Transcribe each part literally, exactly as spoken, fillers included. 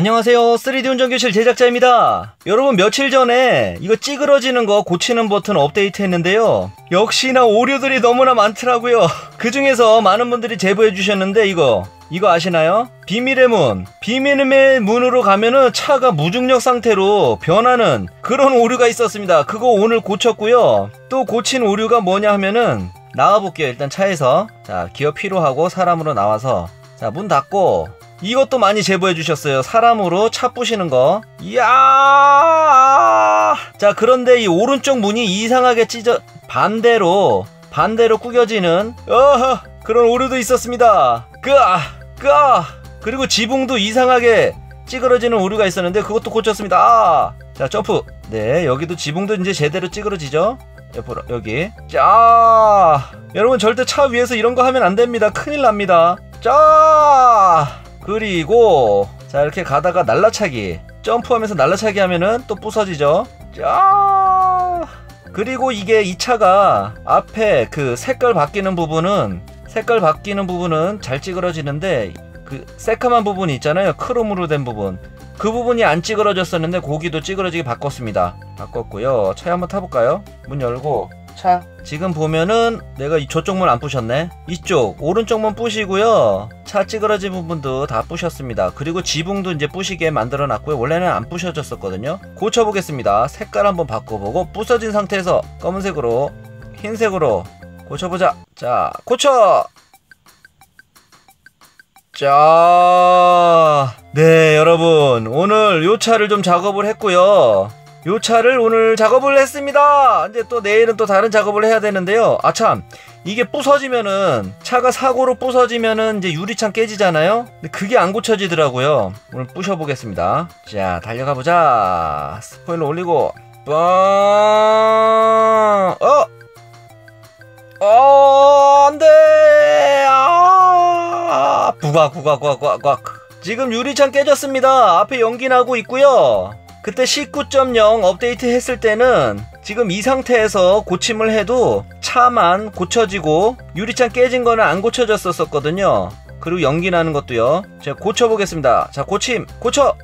안녕하세요, 쓰리디 운전교실 제작자입니다. 여러분, 며칠 전에 이거 찌그러지는 거 고치는 버튼 업데이트 했는데요, 역시나 오류들이 너무나 많더라고요. 그 중에서 많은 분들이 제보해 주셨는데, 이거 이거 아시나요? 비밀의 문, 비밀의 문으로 가면은 차가 무중력 상태로 변하는 그런 오류가 있었습니다. 그거 오늘 고쳤고요. 또 고친 오류가 뭐냐 하면은, 나와볼게요. 일단 차에서, 자, 기어 피로하고 사람으로 나와서, 자, 문 닫고, 이것도 많이 제보해 주셨어요. 사람으로 차 부시는 거. 이야. 자, 그런데 이 오른쪽 문이 이상하게 찢어 반대로 반대로 구겨지는 어허, 그런 오류도 있었습니다. 끄아 끄아. 그리고 지붕도 이상하게 찌그러지는 오류가 있었는데 그것도 고쳤습니다. 아. 자, 점프. 네, 여기도 지붕도 이제 제대로 찌그러지죠. 옆으로 여기. 자, 여러분, 절대 차 위에서 이런 거 하면 안 됩니다. 큰일 납니다. 자. 그리고 자, 이렇게 가다가 날라차기, 점프하면서 날라차기 하면은 또 부서지죠. 자, 그리고 이게 이 차가 앞에 그 색깔 바뀌는 부분은 색깔 바뀌는 부분은 잘 찌그러지는데, 그 새카만 부분이 있잖아요, 크롬으로 된 부분, 그 부분이 안 찌그러졌었는데 고기도 찌그러지게 바꿨습니다. 바꿨고요. 차에 한번 타볼까요? 문 열고, 차 지금 보면은 내가 저쪽 문 안 부셨네. 이쪽 오른쪽 문 부시고요. 차 찌그러진 부분도 다 부셨습니다. 그리고 지붕도 이제 부시게 만들어 놨고요. 원래는 안 부셔졌었거든요. 고쳐보겠습니다. 색깔 한번 바꿔보고, 부서진 상태에서 검은색으로 흰색으로 고쳐보자. 자, 고쳐. 자, 네, 여러분, 오늘 요 차를 좀 작업을 했고요. 요 차를 오늘 작업을 했습니다. 이제 또 내일은 또 다른 작업을 해야 되는데요. 아, 참, 이게 부서지면은, 차가 사고로 부서지면은 이제 유리창 깨지잖아요. 근데 그게 안 고쳐지더라고요. 오늘 부셔보겠습니다. 자, 달려가 보자. 스포일러 올리고, 뻥. 어, 어, 안 돼. 아, 부각, 부각, 부각, 부각, 부각. 지금 유리창 깨졌습니다. 앞에 연기 나고 있고요. 그때 십구 점 영 업데이트 했을 때는 지금 이 상태에서 고침을 해도 차만 고쳐지고 유리창 깨진 거는 안 고쳐졌었거든요. 그리고 연기 나는 것도요. 제가 고쳐보겠습니다. 자, 고침, 고쳐.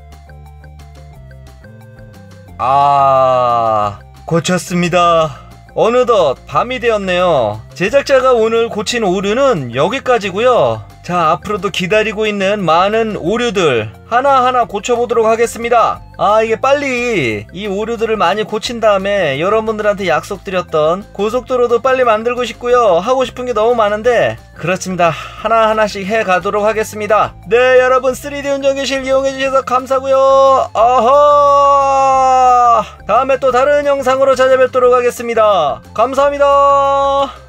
아, 고쳤습니다. 어느덧 밤이 되었네요. 제작자가 오늘 고친 오류는 여기까지고요. 자, 앞으로도 기다리고 있는 많은 오류들 하나하나 고쳐보도록 하겠습니다. 아, 이게 빨리 이 오류들을 많이 고친 다음에 여러분들한테 약속드렸던 고속도로도 빨리 만들고 싶고요. 하고 싶은 게 너무 많은데, 그렇습니다. 하나하나씩 해가도록 하겠습니다. 네, 여러분, 쓰리디 운전교실 이용해주셔서 감사고요. 아하, 다음에 또 다른 영상으로 찾아뵙도록 하겠습니다. 감사합니다.